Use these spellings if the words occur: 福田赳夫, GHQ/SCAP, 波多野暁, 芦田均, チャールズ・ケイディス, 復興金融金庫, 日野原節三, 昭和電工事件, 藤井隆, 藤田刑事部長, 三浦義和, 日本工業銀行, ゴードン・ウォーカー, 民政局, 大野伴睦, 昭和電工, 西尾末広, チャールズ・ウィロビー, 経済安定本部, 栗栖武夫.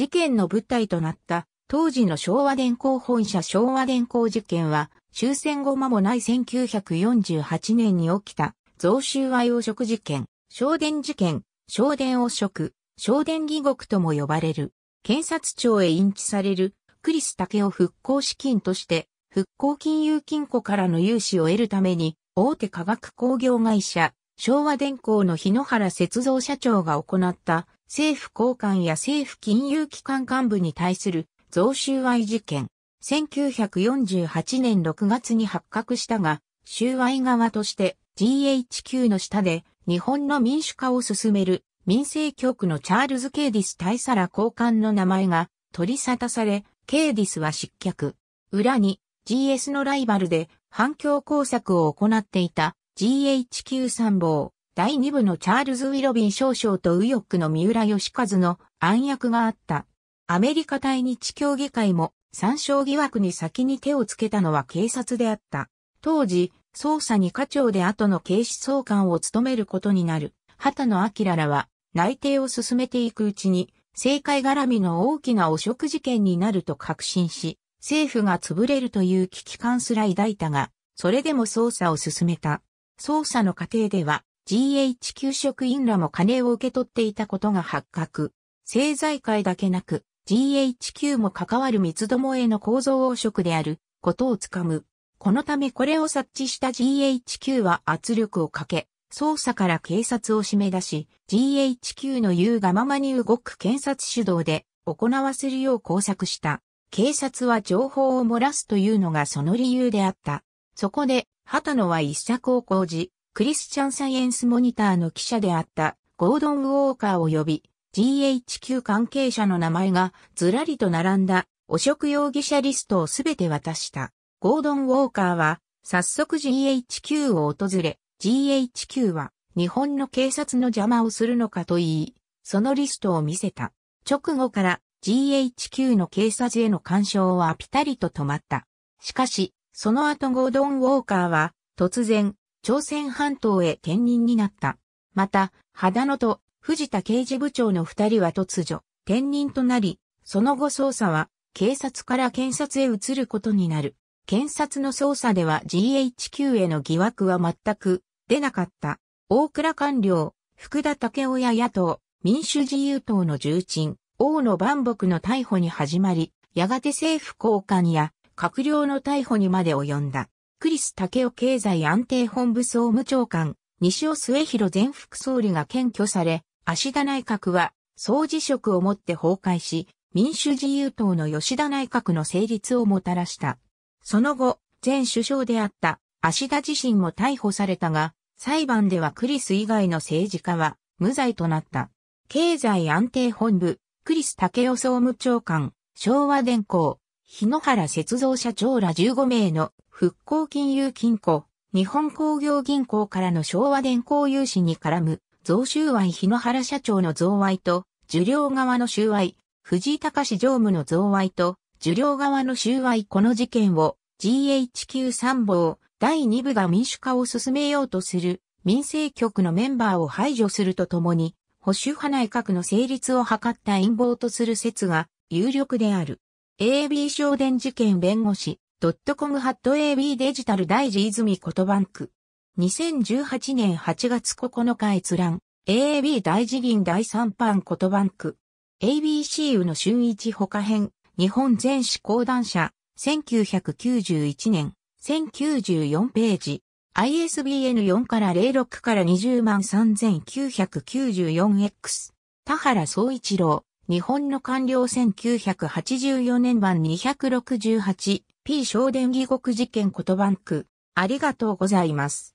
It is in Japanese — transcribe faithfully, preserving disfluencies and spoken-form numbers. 事件の舞台となった当時の昭和電工本社昭和電工事件は終戦後間もないせんきゅうひゃくよんじゅうはちねんに起きた贈収賄汚職事件、昭電事件、昭電汚職、昭電疑獄とも呼ばれる。検察庁へ引致される栗栖武夫復興資金として復興金融金庫からの融資を得るために大手化学工業会社昭和電工の日野原節三社長が行った政府高官や政府金融機関幹部に対する贈収賄事件。せんきゅうひゃくよんじゅうはちねんろくがつに発覚したが、収賄側として ジーエイチキュー の下で日本の民主化を進める民政局のチャールズ・ケイディス大佐ら高官の名前が取り沙汰され、ケイディスは失脚。裏に ジーエス のライバルで反共工作を行っていた ジーエイチキュー 参謀だいに部のチャールズ・ウィロビン少将と右翼の三浦義和の暗躍があった。アメリカ対日協議会も参照疑惑に先に手をつけたのは警察であった。当時、捜査に課長で後の警視総監を務めることになる。波多野暁らは内偵を進めていくうちに政界絡みの大きな汚職事件になると確信し、政府が潰れるという危機感すら抱いたが、それでも捜査を進めた。捜査の過程では ジーエイチキュー 職員らも金を受け取っていたことが発覚。政財界だけなく、ジーエイチキュー も関わる三つどもえの構造汚職であることをつかむ。このためこれを察知した ジーエイチキュー は圧力をかけ、捜査から警察を締め出し、ジーエイチキュー の言うがままに動く検察主導で行わせるよう工作した。警察は情報を漏らすというのがその理由であった。そこで、波多野は一策を講じ、クリスチャンサイエンスモニターの記者であったゴードン・ウォーカーを呼び、ジーエイチキュー 関係者の名前がずらりと並んだ汚職容疑者リストをすべて渡した。ゴードン・ウォーカーは早速 ジーエイチキュー を訪れ、ジーエイチキュー は日本の警察の邪魔をするのかと言い、そのリストを見せた。直後から ジーエイチキュー の警察への干渉はピタリと止まった。しかし、その後ゴードン・ウォーカーは突然、朝鮮半島へ転任になった。また、波多野と藤田刑事部長の二人は突如、転任となり、その後捜査は警察から検察へ移ることになる。検察の捜査では ジーエイチキュー への疑惑は全く出なかった。大倉官僚、福田赳夫や野党、民主自由党の重鎮、大野万博の逮捕に始まり、やがて政府高官や閣僚の逮捕にまで及んだ。栗栖武夫経済安定本部総務長官、西尾末弘前副総理が検挙され、芦田内閣は総辞職をもって崩壊し、民主自由党の吉田内閣の成立をもたらした。その後、前首相であった芦田自身も逮捕されたが、裁判では栗栖以外の政治家は無罪となった。経済安定本部、栗栖武夫総務長官、昭和電工、日野原節三社長らじゅうごめいの復興金融金庫、日本工業銀行からの昭和電工融資に絡む贈収賄日野原社長の贈賄と、受領側の収賄、藤井隆常務の贈賄と、受領側の収賄この事件を ジーエイチキュー 参謀だいに部が民主化を進めようとする民政局のメンバーを排除するとともに保守派内閣の成立を図った陰謀とする説が有力である。エービー 昭電事件弁護士ドットコムハット エービー デジタル大地泉ことバンクにせんじゅうはちねんはちがつここのか閲覧 エービー 大地銀だいさん版ことバンク エービーシー の春一他編日本全紙講談社、せんきゅうひゃくきゅうじゅういちねん、せんきゅうじゅうよんページ、アイエスビーエヌよん からゼロろくからにじゅうまんさんぜんきゅうひゃくきゅうじゅうよんエックス、田原総一郎、日本の官僚せんきゅうひゃくはちじゅうよねん版 にひゃくろくじゅうはちピー 昭電疑獄事件ことバンク、ありがとうございます。